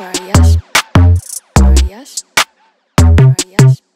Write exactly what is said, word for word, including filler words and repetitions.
Arias, Arias, Arias.